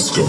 Let's go.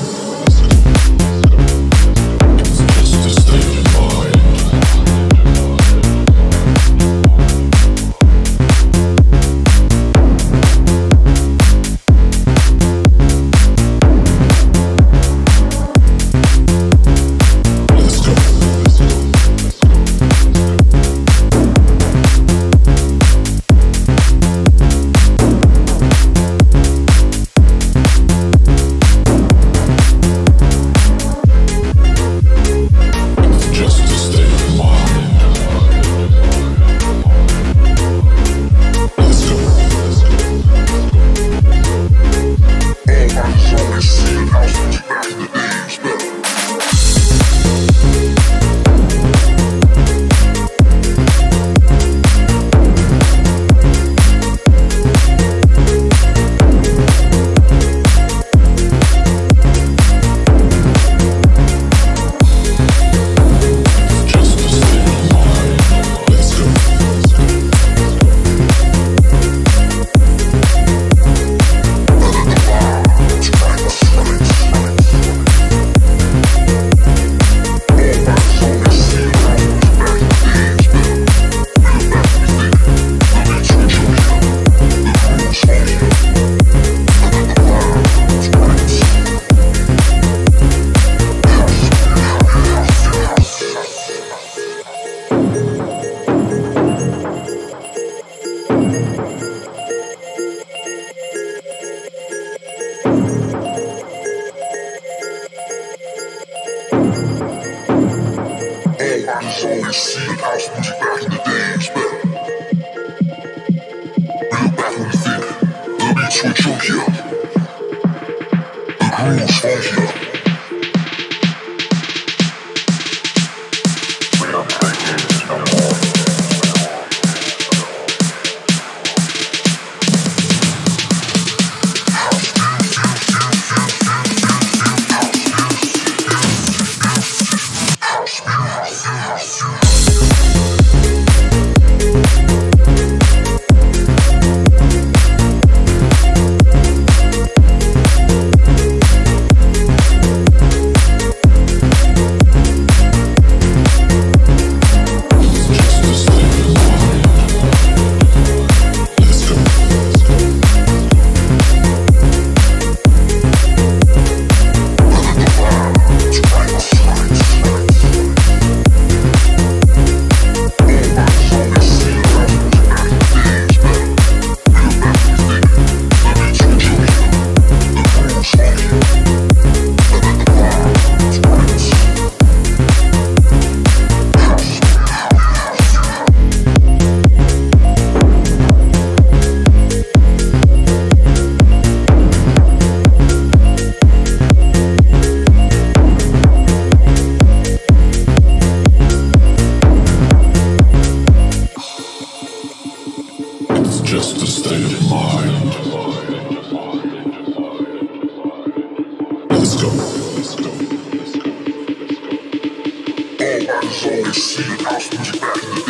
It's only seen house music back in the days, man. Real back when you think the beats were chunkier, the grooves funkier. Just a state of mind. Let's go. All eyes only see the house music back in the day.